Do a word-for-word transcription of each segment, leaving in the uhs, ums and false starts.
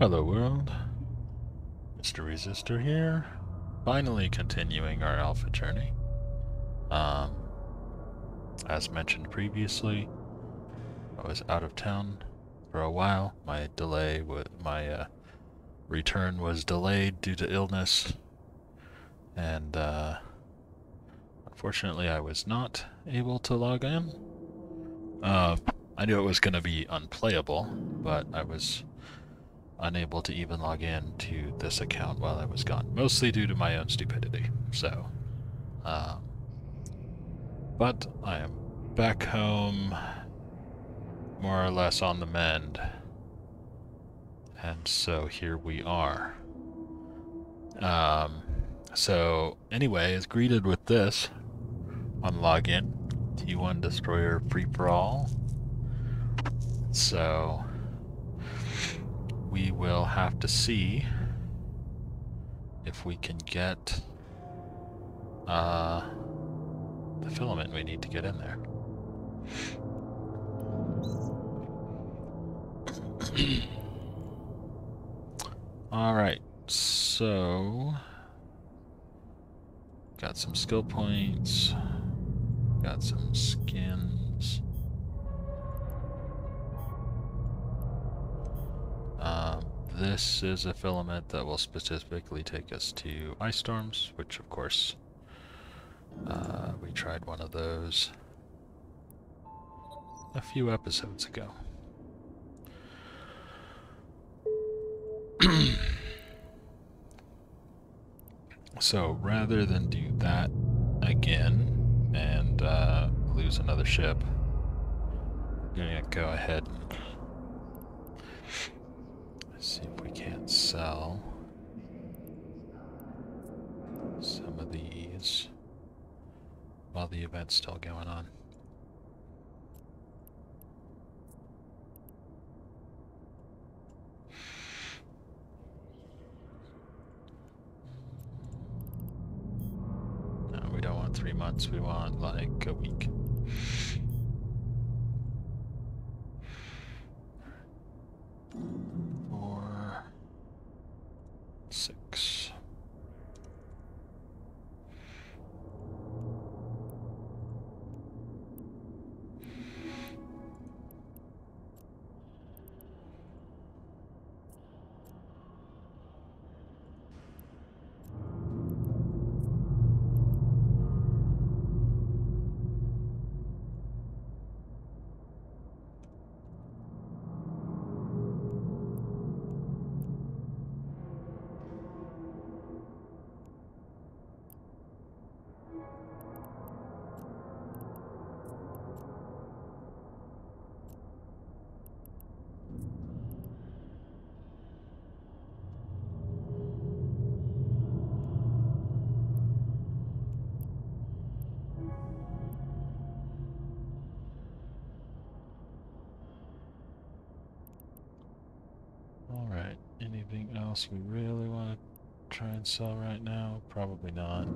Hello world, Mister Resistor here, finally continuing our alpha journey. Um, as mentioned previously, I was out of town for a while. My delay, with my uh, return was delayed due to illness, and uh, unfortunately I was not able to log in. Uh, I knew it was going to be unplayable, but I was unable to even log in to this account while I was gone, mostly due to my own stupidity. So, uh, but I am back home, more or less on the mend, and so here we are. Um, so anyway, is greeted with this on login: T one Destroyer Free For All. So we will have to see if we can get uh, the filament we need to get in there. Alright, so got some skill points, got some skins. Um, this is a filament that will specifically take us to ice storms, which of course uh, we tried one of those a few episodes ago. So rather than do that again and uh, lose another ship, I'm gonna go ahead and see if we can't sell some of these while the event's still going on. No, we don't want three months, we want like a week. Six. Anything else we really want to try and sell right now? Probably not.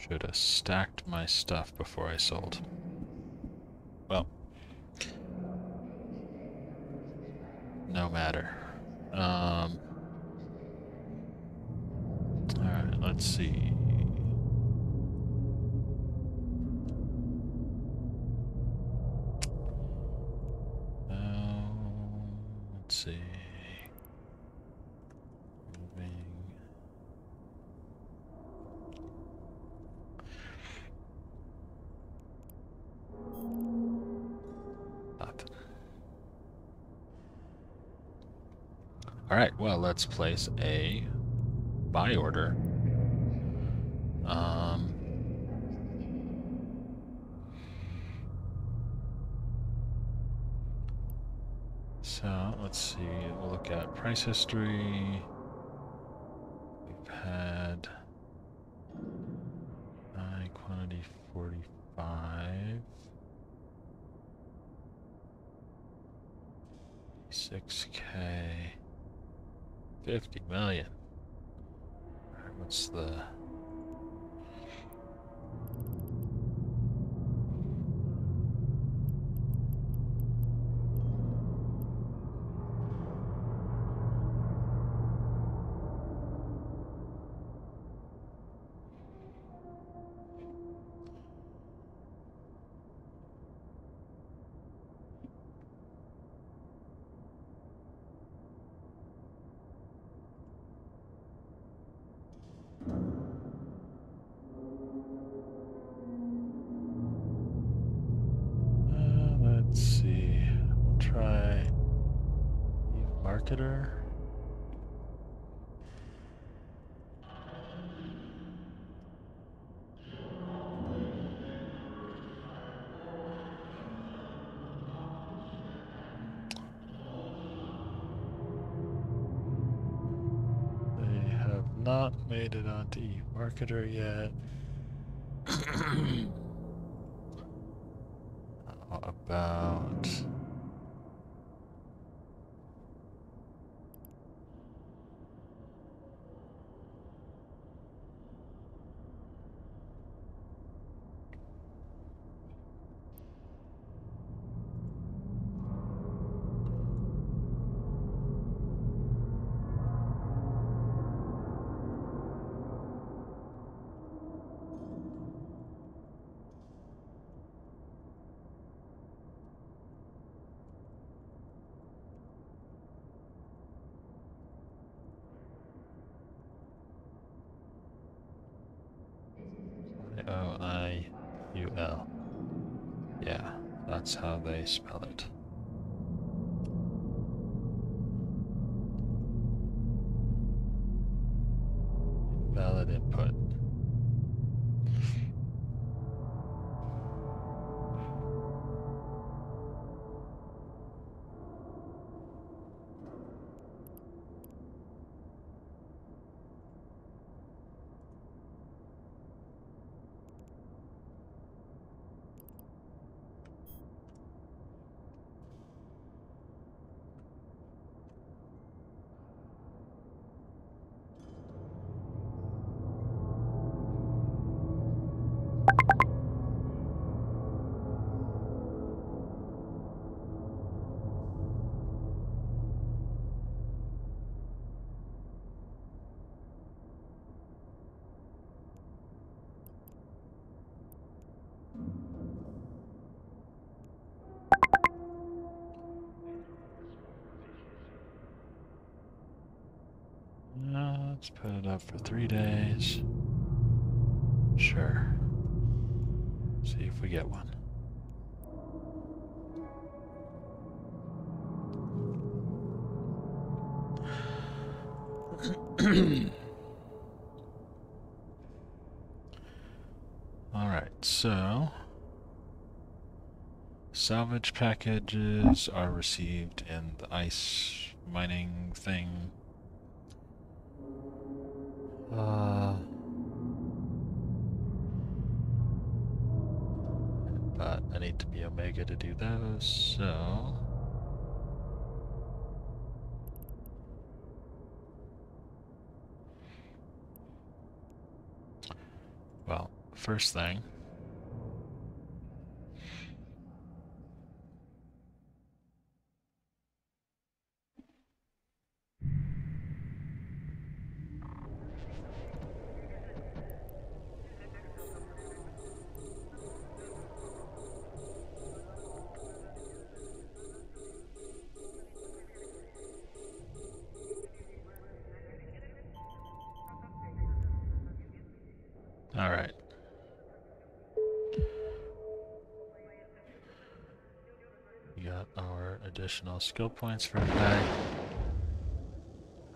Should have stacked my stuff before I sold. Well, no matter. Um, Alright, let's see. Um, let's see. Alright, well, let's place a buy order. Um, so, let's see, we'll look at price history. We've had forty-five. six K. fifty million. All right, what's the... Marketer. They have not made it onto eMarketer yet. How about O I U L. Yeah, that's how they spell it. Invalid input. Let's put it up for three days. Sure. See if we get one. All right, so salvage packages are received in the ice mining thing. Uh, but I need to be Omega to do those, so well, first thing. All right. We got our additional skill points for a guy.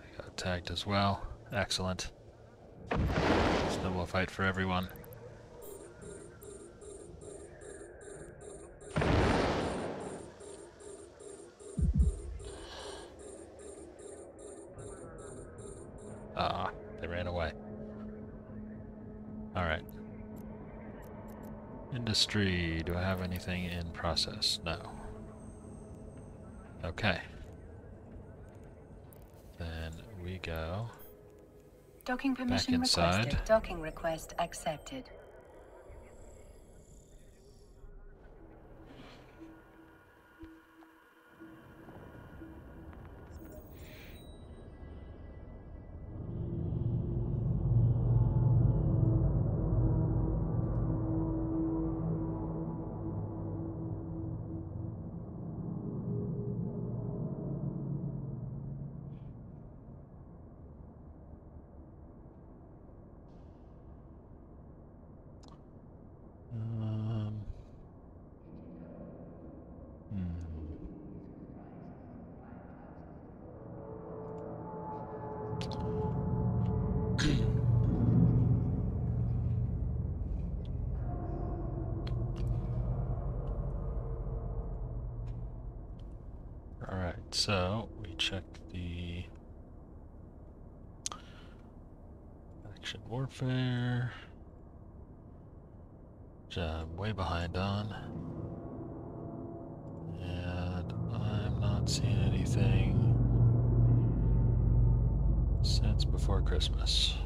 I got tagged as well. Excellent. Still a fight for everyone. Ah, they ran away. All right. Industry, do I have anything in process? No. Okay. Then we go docking permission back inside. Requested. Docking request accepted. So we check the action warfare job, way behind on, and I'm not seeing anything since before Christmas.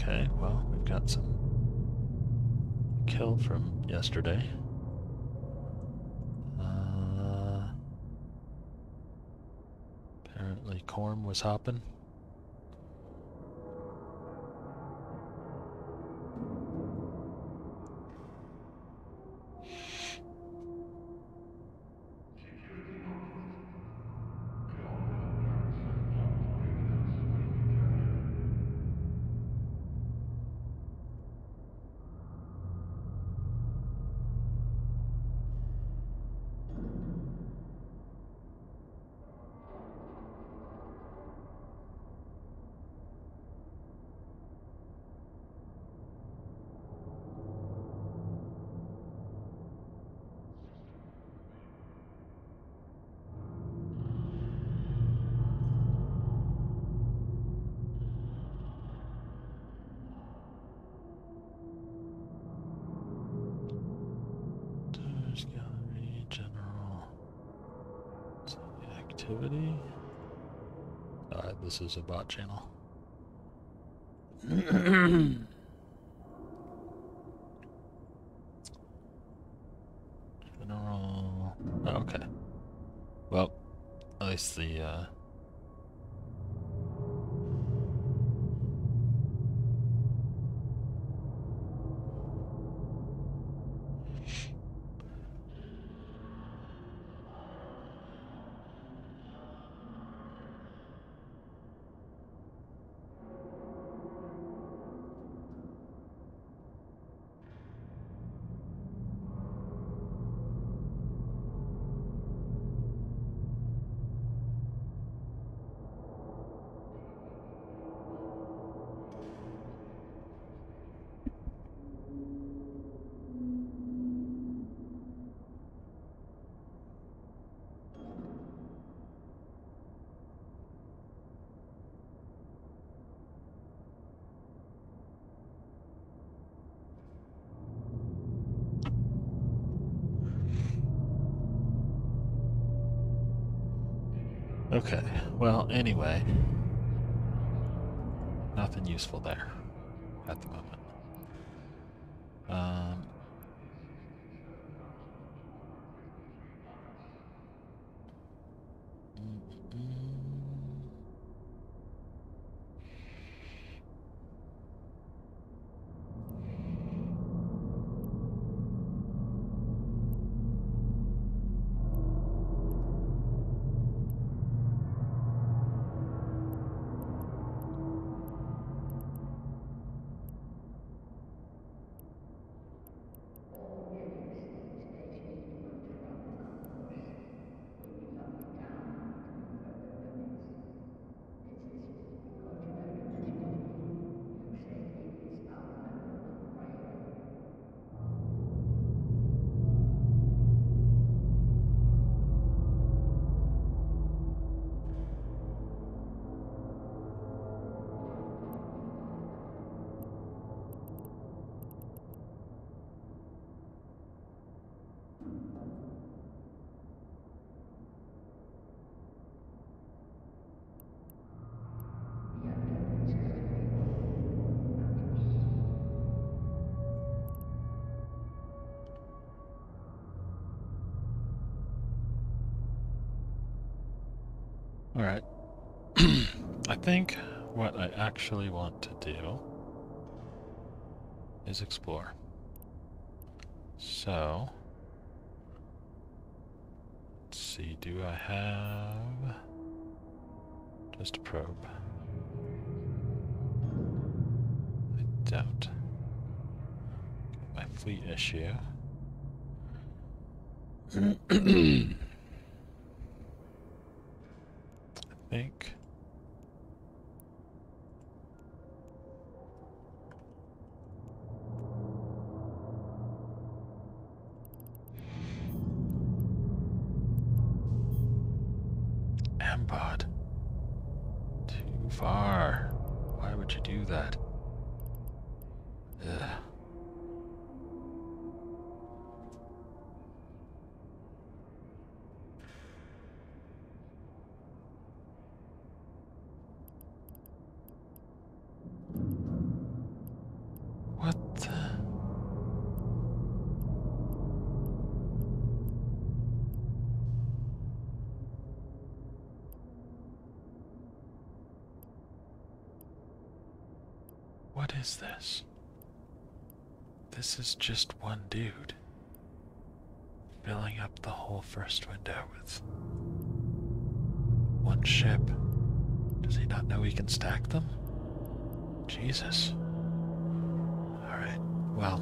Okay, well, we've got some kill from yesterday. Uh, apparently Korm was hopping. Alright, this is a bot channel. General. Oh, okay. Well, at least the uh, okay, well, anyway, nothing useful there at the moment. Um, Alright. I think what I actually want to do is explore. So, let's see, do I have just a probe? I doubt. My fleet issue. I think Ambod. Too far. Why would you do that? Ugh. What is this? This is just one dude filling up the whole first window with one ship. Does he not know he can stack them? Jesus. Alright, well,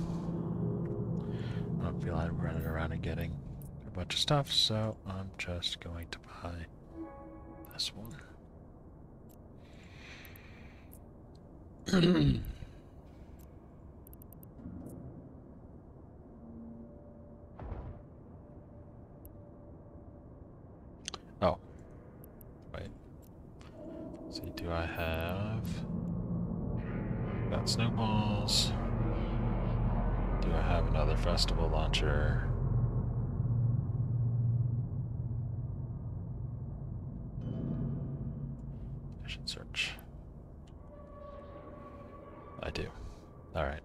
I don't feel like running around and getting a bunch of stuff, so I'm just going to buy this one. Oh. Wait. Let's see, do I have... got snowballs. Do I have another festival launcher? I should search. I do. Alright.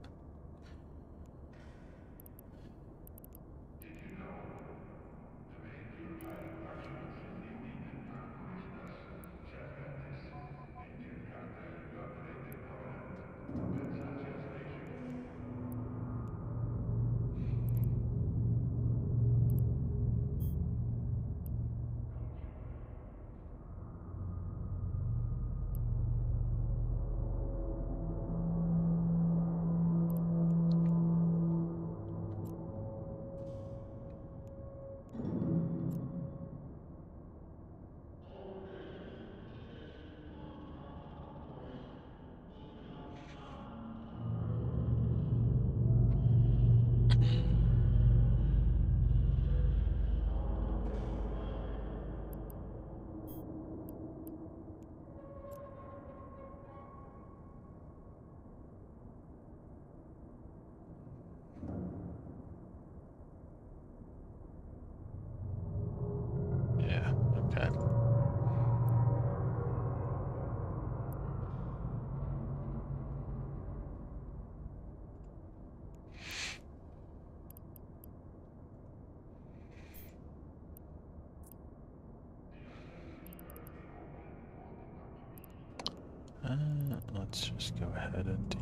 Let's just go ahead and do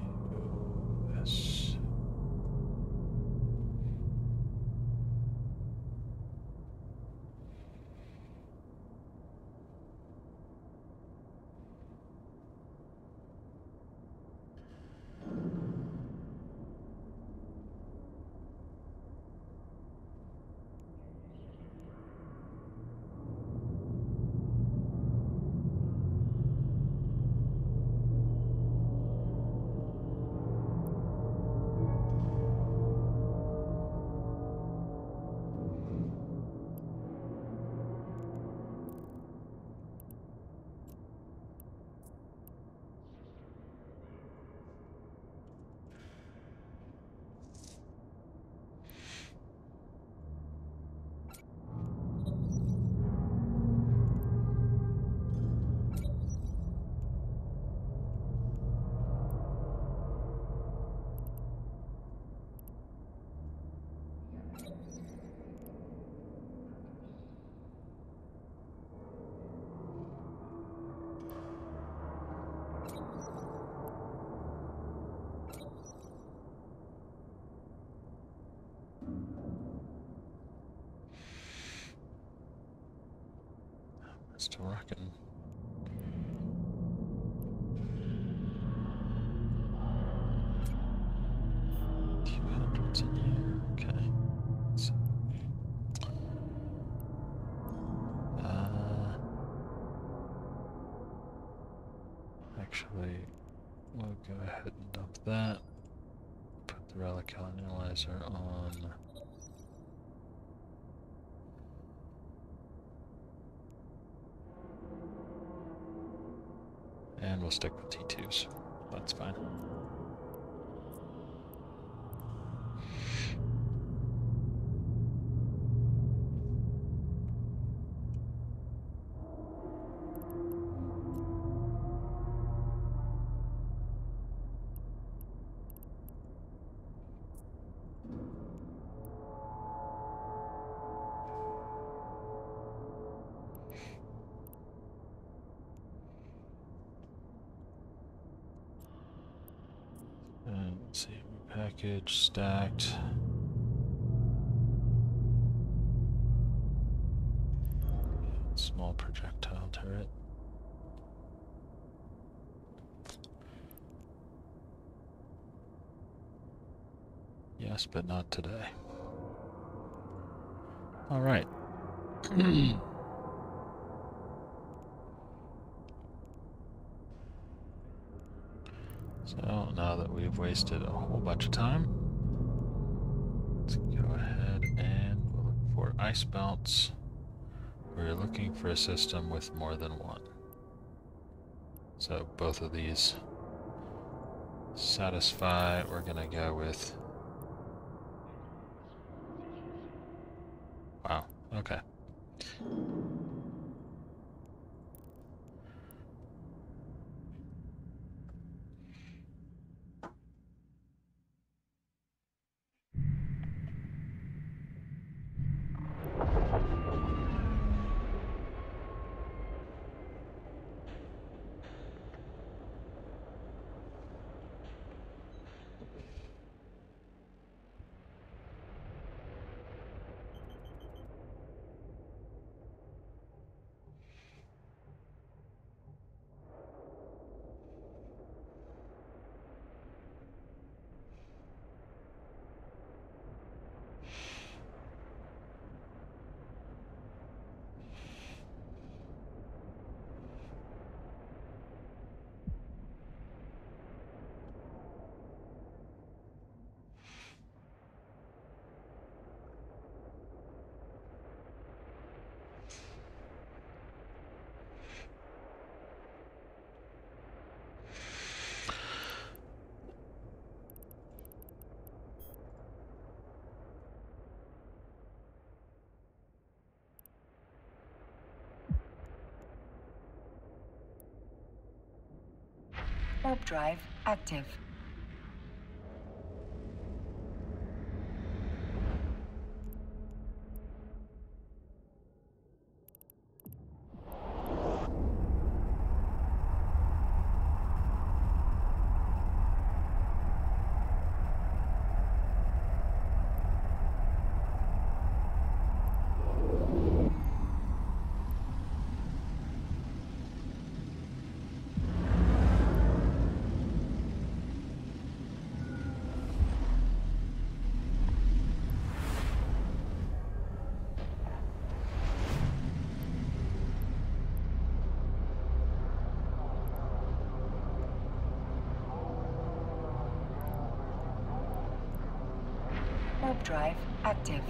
this. still rocking. two hundred's in here. Okay. So, uh, actually, we'll go ahead and dump that. Put the relic analyzer on. And we'll stick with T twos. That's fine. Package stacked. Small projectile turret. Yes, but not today. All right. So now that we've wasted a whole bunch of time, let's go ahead and we'll look for ice belts. We're looking for a system with more than one. So both of these satisfy. We're gonna go with... Wow, okay. Warp drive active. Drive active.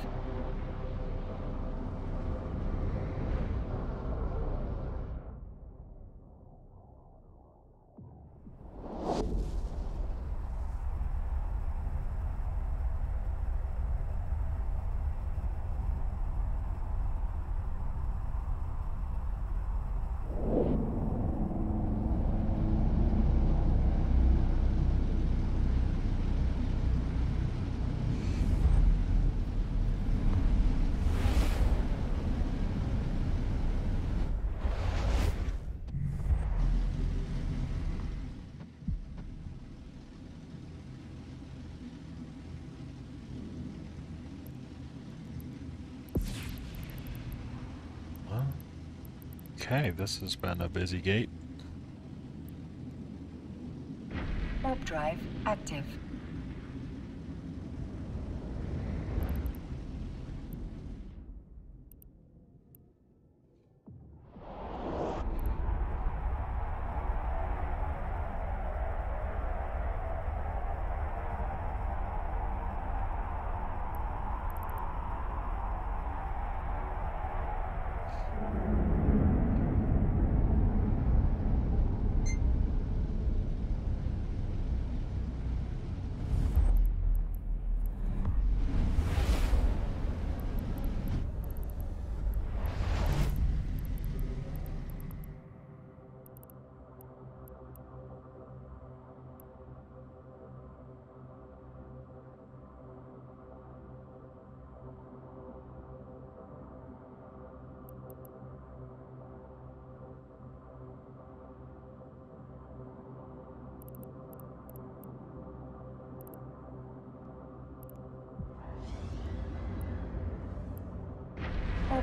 Okay, this has been a busy gate. Warp drive active.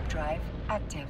Drive active.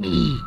This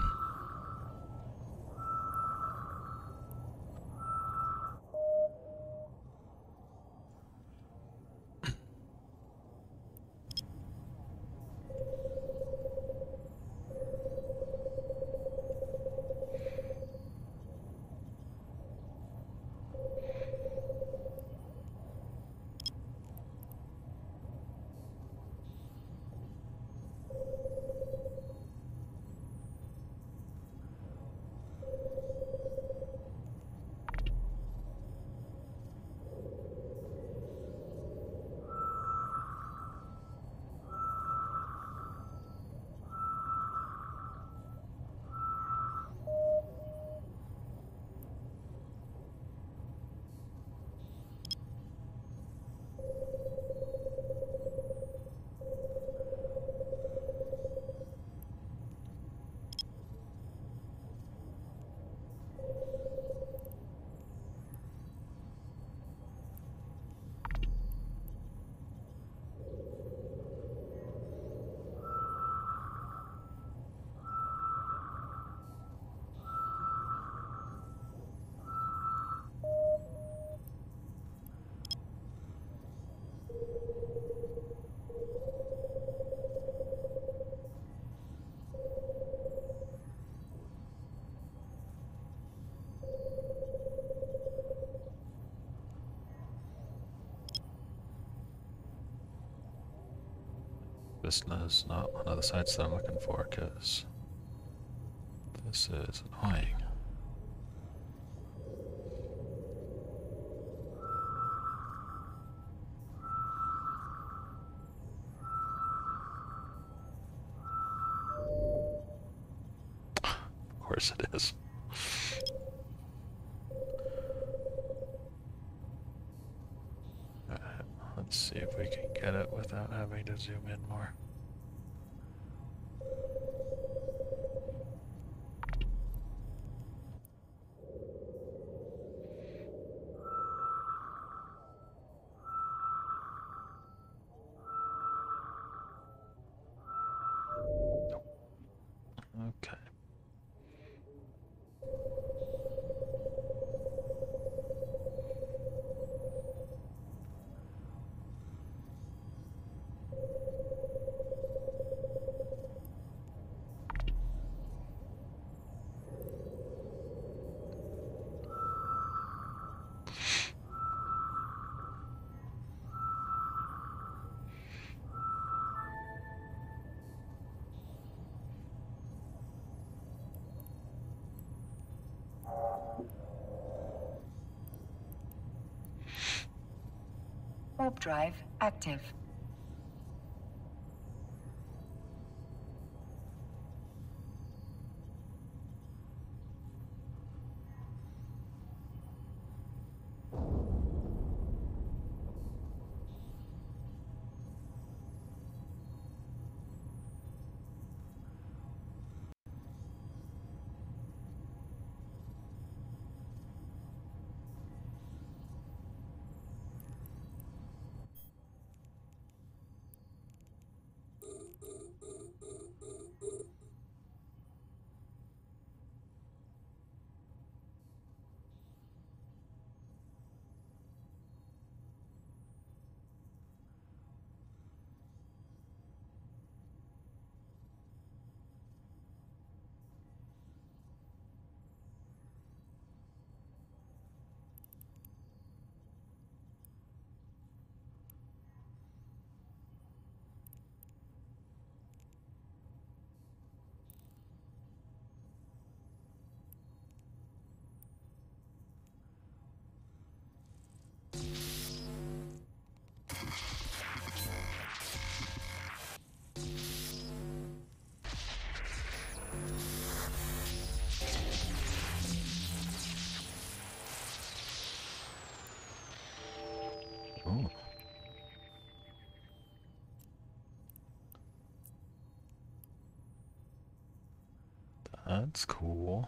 is not one of the sites that I'm looking for, because this is annoying. Of course it is. Let's see if we can get it without having to zoom in more. Warp drive active. That's cool.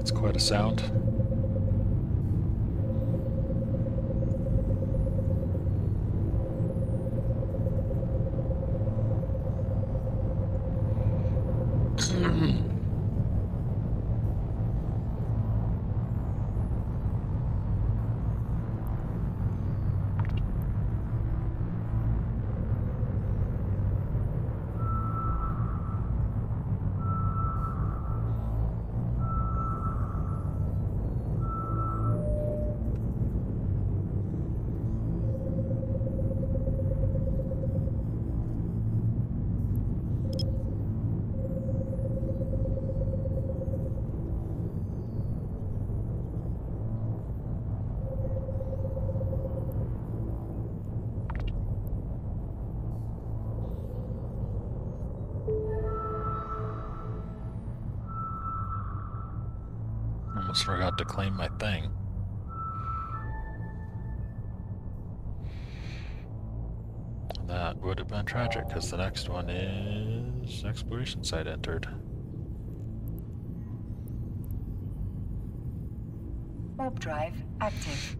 That's quite a sound. Almost forgot to claim my thing. That would have been tragic, because the next one is exploration site entered. Warp drive active.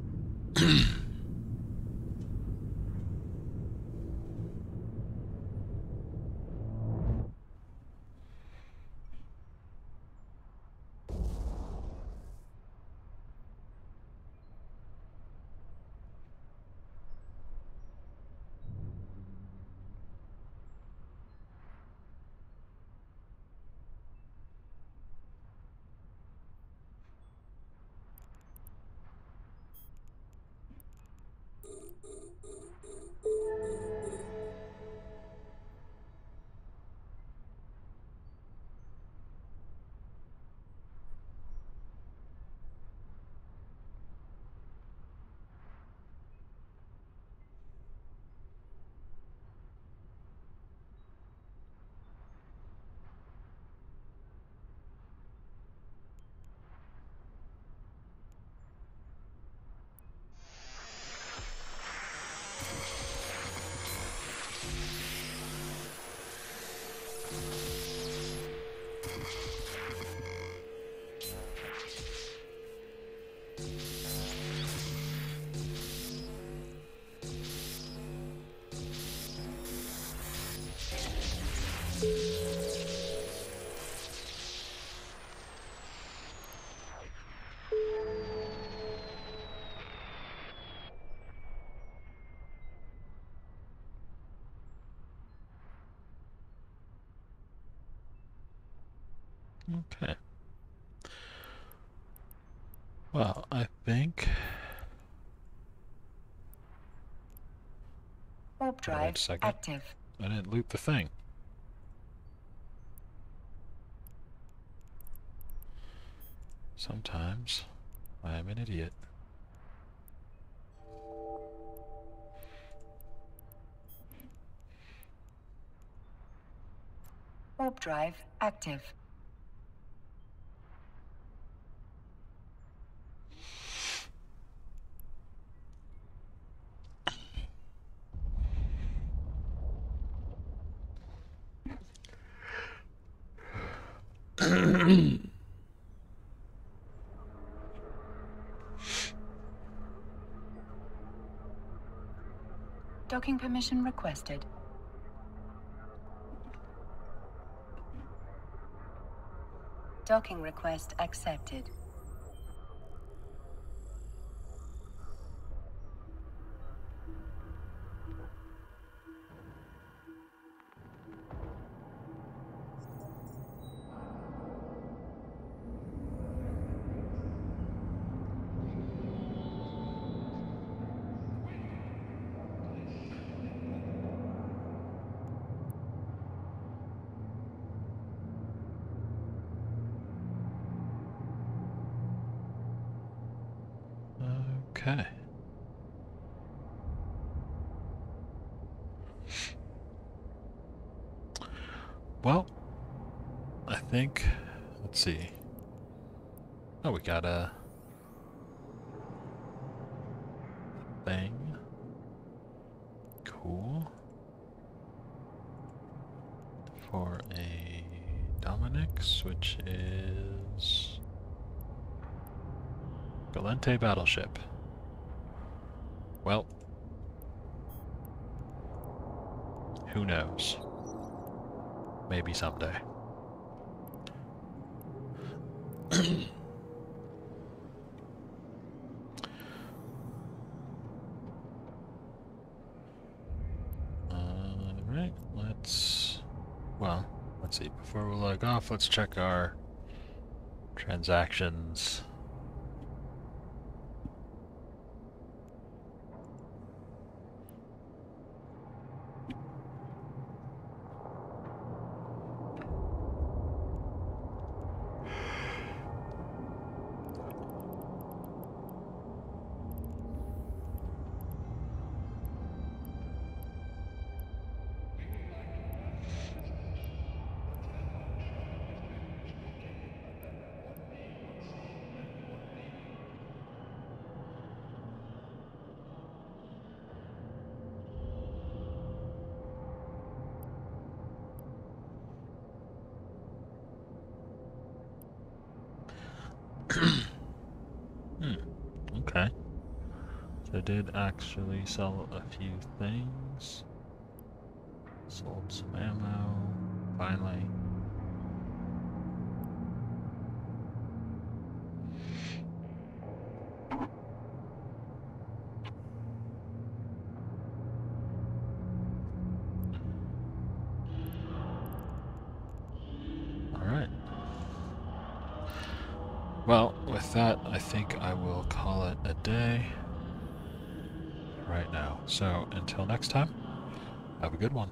Okay. Well, I think warp drive active. I didn't loot the thing. Sometimes I am an idiot. Warp drive active. Docking permission requested. Docking request accepted. Okay. Well, I think, let's see. Oh, we got a thing. Cool. For a Dominix, which is Gallente battleship. Well, who knows? Maybe someday. Alright, let's... Well, let's see. Before we log off, let's check our transactions. Did actually sell a few things. Sold some ammo, finally. All right. Well, with that, I think I will call it a day. Right now. So until next time, have a good one.